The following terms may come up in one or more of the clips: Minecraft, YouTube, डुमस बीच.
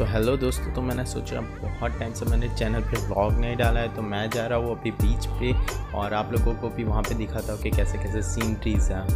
So hello दोस्तों, तो मैंने सोचा बहुत टाइम से मैंने चैनल पे व्लॉग नहीं डाला है, तो मैं जा रहा हूँ अभी बीच पे और आप लोगों को भी वहाँ पे दिखाता हूँ कि कैसे कैसे सीनरीज हैं।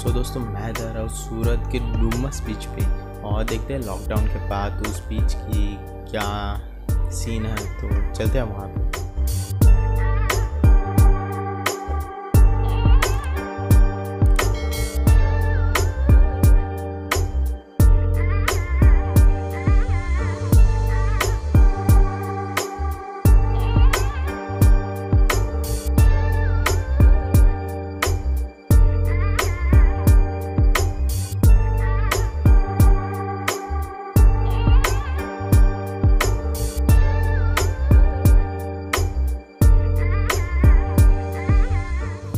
सो दोस्तों, मैं जा रहा हूँ सूरत के डुमस बीच पे और देखते हैं लॉकडाउन के बाद उस बीच की क्या सीन है, तो चलते हैं वहाँ पे।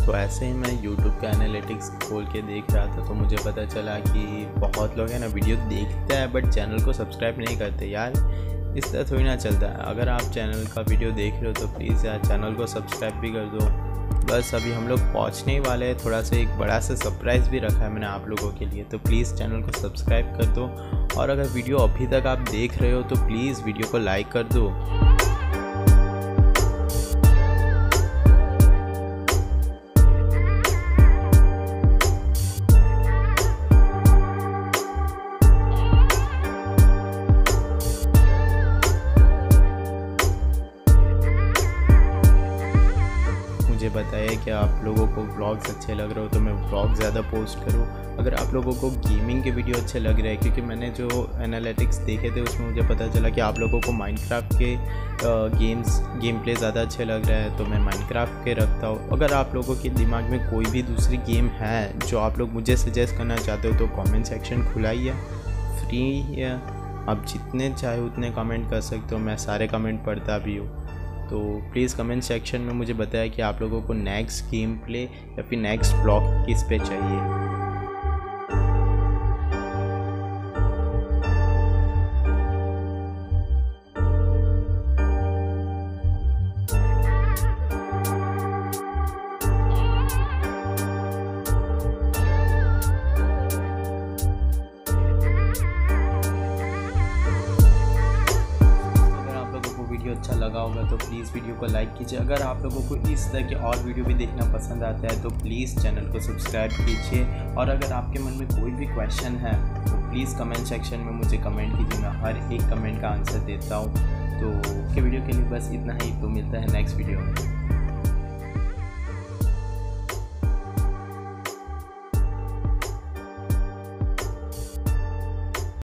तो ऐसे ही मैं YouTube का एनालिटिक्स खोल के देख रहा था, तो मुझे पता चला कि बहुत लोग हैं ना वीडियो देखते हैं बट चैनल को सब्सक्राइब नहीं करते। यार इस तरह थोड़ी ना चलता है, अगर आप चैनल का वीडियो देख रहे हो तो प्लीज़ यार चैनल को सब्सक्राइब भी कर दो। बस अभी हम लोग पहुँचने वाले हैं, थोड़ा सा एक बड़ा सा सरप्राइज़ भी रखा है मैंने आप लोगों के लिए, तो प्लीज़ चैनल को सब्सक्राइब कर दो और अगर वीडियो अभी तक आप देख रहे हो तो प्लीज़ वीडियो को लाइक कर दो। मुझे बताइए कि आप लोगों को व्लॉग्स अच्छे लग रहे हो तो मैं व्लॉग ज़्यादा पोस्ट करूँ। अगर आप लोगों को गेमिंग के वीडियो अच्छे लग रहे हैं, क्योंकि मैंने जो एनालिटिक्स देखे थे उसमें मुझे पता चला कि आप लोगों को माइनक्राफ्ट के गेम प्ले ज़्यादा अच्छे लग रहा है, तो मैं माइनक्राफ्ट के रखता हूँ। अगर आप लोगों के दिमाग में कोई भी दूसरी गेम है जो आप लोग मुझे सजेस्ट करना चाहते हो तो कॉमेंट सेक्शन खुला ही है, फ्री है, आप जितने चाहे उतने कमेंट कर सकते हो, मैं सारे कमेंट पढ़ता भी हूँ। तो प्लीज़ कमेंट सेक्शन में मुझे बताया कि आप लोगों को नेक्स्ट गेम प्ले या फिर नेक्स्ट ब्लॉग किस पे चाहिए। अच्छा लगा होगा तो प्लीज़ वीडियो को लाइक कीजिए। अगर आप लोगों को इस तरह के और वीडियो भी देखना पसंद आता है तो प्लीज़ चैनल को सब्सक्राइब कीजिए और अगर आपके मन में कोई भी क्वेश्चन है तो प्लीज़ कमेंट सेक्शन में मुझे कमेंट कीजिए, मैं हर एक कमेंट का आंसर देता हूँ। तो के वीडियो के लिए बस इतना ही, तो मिलता है नेक्स्ट वीडियो में।